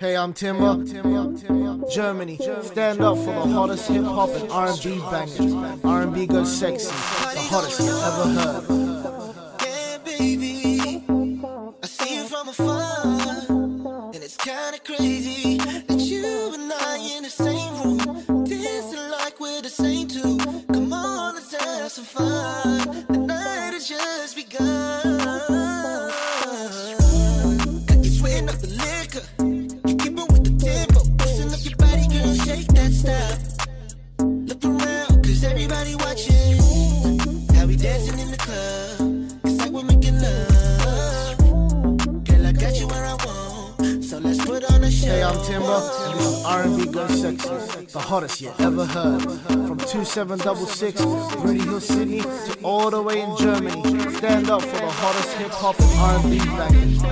Hey, I'm Timber, Germany. Stand up for the hottest hip hop and R&B bangers. R&B goes sexy, the hottest you've ever heard. Yeah, baby, I see you from afar, and it's kind of crazy that you and I in the same room, dancing like we're the same two. Come on, let's have some fun. The night has just begun. Sweating up the liquor. Look around, cause everybody watching how we dancing in the club. It's like we're making love. Girl, I got you where I want, so let's put on a show. Hey, I'm Timber, and this is R&B Goes Sexy, the hottest you ever heard. From 2766, Grady Hill, Sydney, to all the way in Germany. Stand up for the hottest hip-hop and R&B bangers.